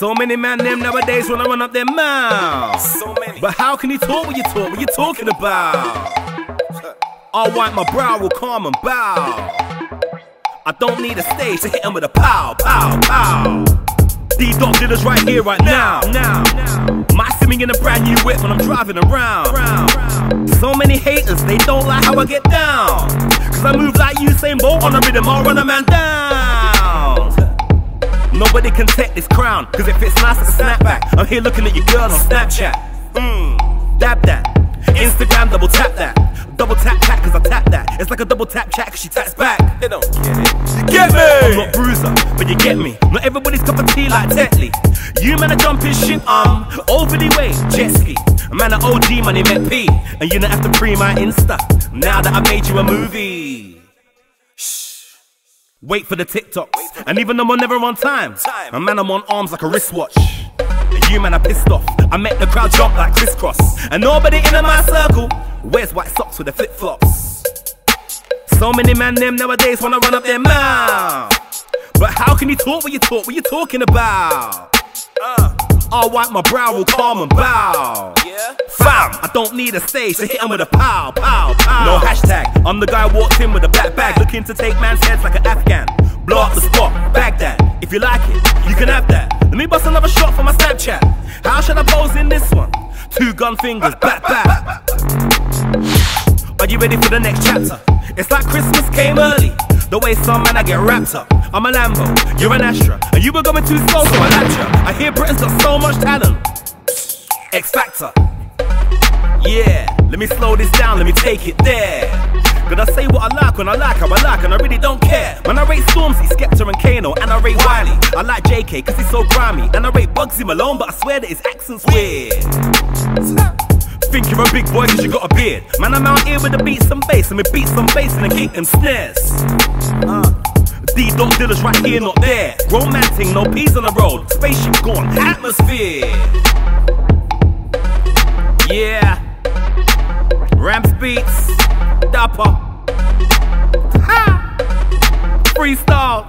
So many man them nowadays wanna run up their mouth. So many. But how can you talk when you talk? What you talking about? I'll wipe my brow, will calm and bow. I don't need a stage to hit him with a pow, pow, pow. These dog dealers right here, right now. My simming in a brand new whip when I'm driving around. So many haters, they don't like how I get down. Cause I move like Usain Bolt on a rhythm, I'll run a man down. Nobody can take this crown, cause it fits nice as a snapback. I'm here looking at your girl on Snapchat. Dab that. Instagram, double tap that. Double tap chat cause I tap that. It's like a double tap chat cause she taps back. They don't get it. You get me? I'm not bruiser, but you get me. Not everybody's cup of tea like Tetley. You man a jumping shit, over the way, jet ski. Man a OG, money met P. And you don't have to pre my Insta. Now that I made you a movie. Shh. Wait for the TikToks. And even though I'm never on time, a man I'm on arms like a wristwatch. You man are pissed off, I make the crowd jump like crisscross. And nobody in my circle wears white socks with the flip-flops. So many man them nowadays wanna run up their mouth. But how can you talk when you talk? What you talking about? I'll wipe my brow, will calm and bow. Fam, I don't need a stage to hit him with a pow, pow, pow. No hashtag, I'm the guy who walked in with a black bag, looking to take man's heads like an Afghan. Blow up the spot, bag that. If you like it, you can have that. Let me bust another shot for my Snapchat. How should I pose in this one? Two gun fingers, back, back. Are you ready for the next chapter? It's like Christmas came early. The way some man I get wrapped up. I'm a Lambo, you're an Astra, and you were going too slow, so I lapped you. I hear Britain's got so much talent. X Factor. Yeah, let me slow this down, let me take it there. Cause I say what I like when I like how I like, and I really don't care. When I rate Stormzy, Skepta and Kano, and I rate Wiley. I like JK cause he's so grimy, and I rate Bugsy Malone, but I swear that his accent's weird. Think you're a big boy cause you got a beard. Man, I'm out here with the beats and bass, and we beat some bass and the kick and snares. These dog dealers right here, not there. Romantic, no peas on the road. Spaceship gone, atmosphere. Yeah. Ramps beats. Dapper. Ha! Freestyle.